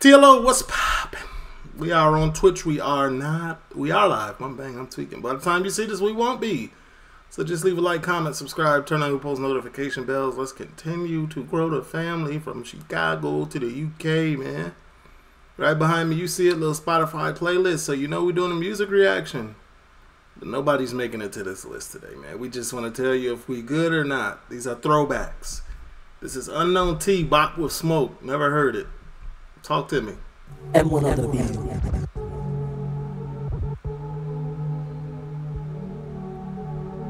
TLO, what's poppin'? We are on Twitch. We are not. We are live. I'm tweaking. By the time you see this, we won't be. So just leave a like, comment, subscribe, turn on your post notification bells. Let's continue to grow the family from Chicago to the UK, man. Right behind me, you see a little Spotify playlist. So you know we're doing a music reaction. But nobody's making it to this list today, man. We just want to tell you if we good or not. These are throwbacks. This is Unknown T, Bop With Smoke. Never heard it. Talk to me. And one other beat.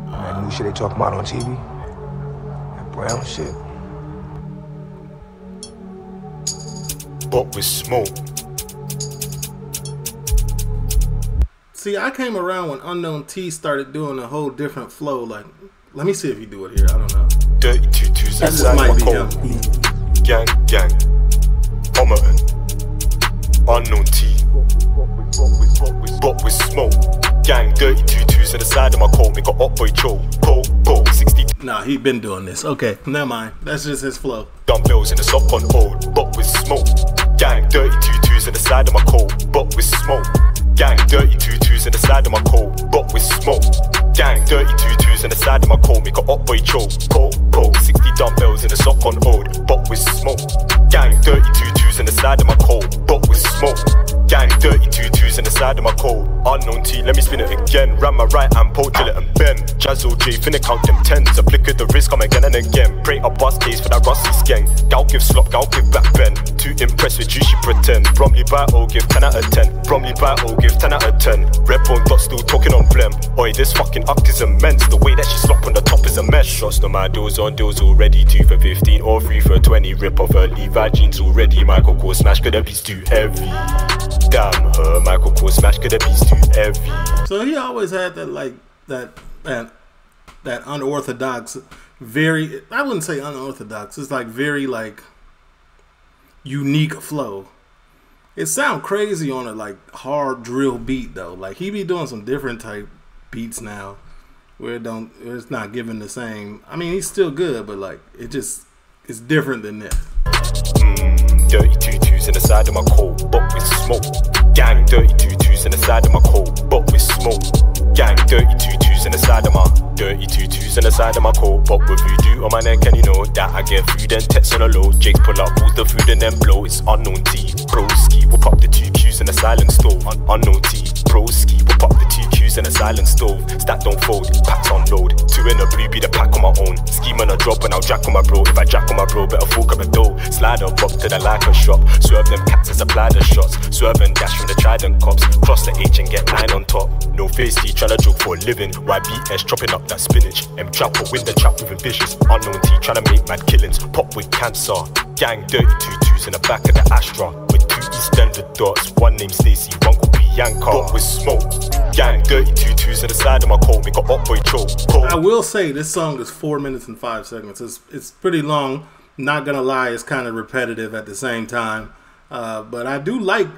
That new shit they talk about on TV. That brown shit. Bop With Smoke. See, I came around when Unknown T started doing a whole different flow. Like, let me see if you do it here. I don't know. Dirty 2 2s. That's what might be him. Gang, gang. Omerton. Unknown T. Bop With Smoke. Gang, dirty 2 2s to the side of my coat. Make a hot boy choke. Go, go, 60. Nah, he been doing this. Okay, never mind. That's just his flow. Dumbbells in the sock on old. Bop With Smoke. Gang, dirty 2 2s to the side of my coat. Bop With Smoke. Gang, dirty 2 2s to the side of my coat. Bop With Smoke. Gang, dirty 2 2s to the side of my coat. Make a hot boy choke. Go, go, 60 dumbbells in the sock on old. Bop With Smoke. Gang, dirty 2 2s in the side of my coat. Bop With Smoke. Gang, dirty 2 2s in the side of my coat. Unknown T, let me spin it again. Ram my right hand, pull till it and bend. Jazzo J, finna count them tens. Applic the risk, I'm again and again. Pray a bus case for that rusty skeng. Gal give slop, gal give back bend. Too impressed with you, she pretend. Bromley battle, give 10 out of 10. Bromley battle, give 10 out of 10. Red bone dot still talking on blem. Oi, this fucking up is immense. The way that she slop on the top is a mess. Shots no my doors on deals already. 2 for 15 or 3 for 20. Rip off her Levi jeans already. Michael Kors smash, could that be too heavy? Damn her, Michael Kors smash, could that be too heavy? So he always had that, like, that unorthodox, very, I wouldn't say unorthodox, it's like very, like, unique flow. It sound crazy on a, like, hard drill beat, though. Like, he be doing some different type beats now where it don't, it's not giving the same. I mean, he's still good, but, like, it just, it's different than this. Dirty 2 2s in the side of my coat, Bop With Smoke. Gang, dirty 2 2s in the side of my coat, Bop With Smoke. Gang, dirty 2 2s in the side of my, dirty 2 2s in the side of my coat. Bop with voodoo on my neck, and you know that I get food and text on a low. Jake's pull up, pull the food and then blow. It's Unknown T, broski, whip up the 2 Qs in the silent stove. Unknown T, broski, whip up the 2 Qs in the silent stove. Stack don't fold, packs unload. 2 in a blue, be the pack on my own. Scheme on a drop and I'll jack on my bro. If I jack on my bro, better fork up a dough. Slide up, up to the line. A shop, swerve them cats and supply the shots. Swerve and dash from the Trident cops. Cross the H and get 9 on top. No face T, tryna joke for a living. YBS chopping up that spinach. M trap or win the trap with ambitious. Unknown T, tryna make mad killings. Pop with cancer. Gang, dirty 2 2s in the back of the Astra. With 2 standard dots. One named Stacy, one called Bianca. Bop With Smoke. Gang, dirty 2 2s in the side of my coat. Make a hot boy choke. I will say this song is 4 minutes and 5 seconds. It's pretty long. Not gonna lie, it's kind of repetitive at the same time, but I do like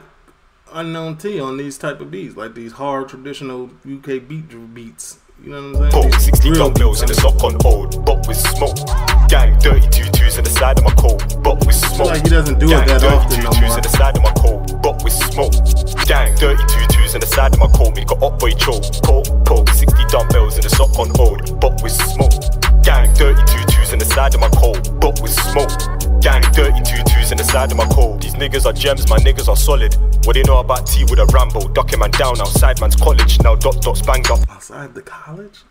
Unknown T on these type of beats, like these hard traditional UK beats. You know what I'm saying? 60 dumbbells in the sock on old, Bop With Smoke. Gang, dirty 2 2s in the side of my coat, Bop With Smoke. Like he doesn't do it that often no more. Gang, dirty 2 2s in the side of my coat, Bop With Smoke. Gang, dirty 2 2s in the side of my coat, make a hot boy choke. Poke, 60 dumbbells in the sock on old, Bop With Smoke. Gang, dirty 2 2s in the side of my coat, Bop With Smoke. Gang, dirty 2 2s in the side of my coat. These niggas are gems, my niggas are solid. What they know about T with a Rambo, ducking man down outside man's college. Now dot banged up outside the college.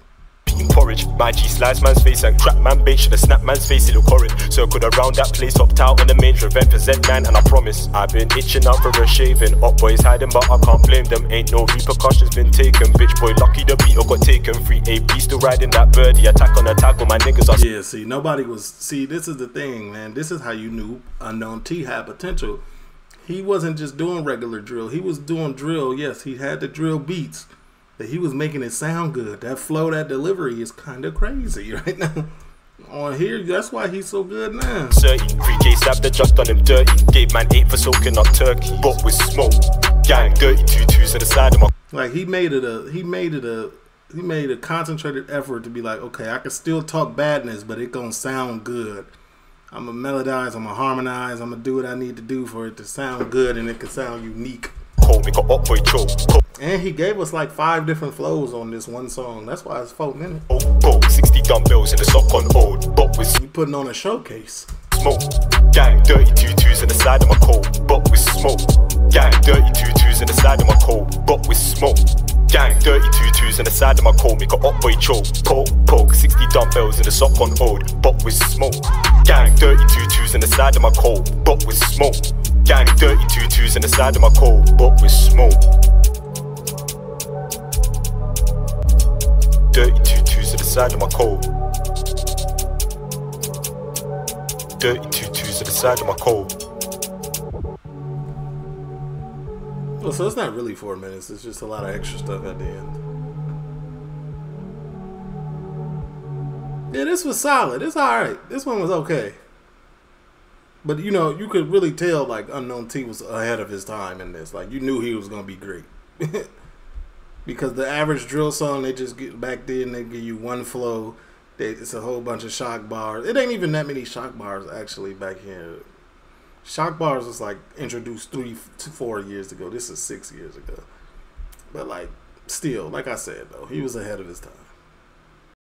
Porridge, my G slice man's face and crack man bait. Should have snapped man's face, he look horrid. Circled around that place, hopped out on the main event for Z9, and I promise I've been itching out for a shaving. Up boys hiding, but I can't blame them. Ain't no repercussions been taken. Bitch boy, lucky the beater got taken. Free AB still riding that birdie. Attack on attack with my niggas. Yeah, see, nobody was. See, this is the thing, man. This is how you knew Unknown T had potential. He wasn't just doing regular drill. He was doing drill. Yes, he had the drill beats. That he was making it sound good. That flow, that delivery is kind of crazy right now. On here, that's why he's so good now. 30, 3K slap the just on him dirty. Gave man 8 for soaking up turkey. Bop With Smoke. Gang, dirty 2 2s to the side of my. Like he made a concentrated effort to be like, okay, I can still talk badness, but it gonna sound good. I'm going to melodize, I'm going to harmonize, I'm going to do what I need to do for it to sound good and it can sound unique. And he gave us like 5 different flows on this one song. That's why it's 4 minutes. Oh, 60 dumbbells in a sock on old. Bop with smoke. We putting on a showcase. Smoke, gang, dirty tutus in the side of my coat. Bop with smoke, gang, dirty tutus in the side of my coat. Bop with smoke, gang, dirty tutus in the side of my coat. Make a up boy choke, poke, poke. 60 dumbbells in the sock on old. Bop with smoke, gang, dirty tutus in the side of my coat. Bop with smoke, gang, dirty tutus in the side of my coat. Bop with smoke. Dirty tutus to the side of my coat. Dirty tutus to the side of my coat. Well, so it's not really 4 minutes, it's just a lot of extra stuff at the end. Yeah, this was solid. It's alright. This one was okay. But you know, you could really tell like Unknown T was ahead of his time in this. Like you knew he was gonna be great. Because the average drill song, they just get back there and they give you one flow. It's a whole bunch of shock bars. It ain't even that many shock bars actually back here. Shock bars was like introduced 3 to 4 years ago. This is 6 years ago. But like, still, like I said though, he was ahead of his time.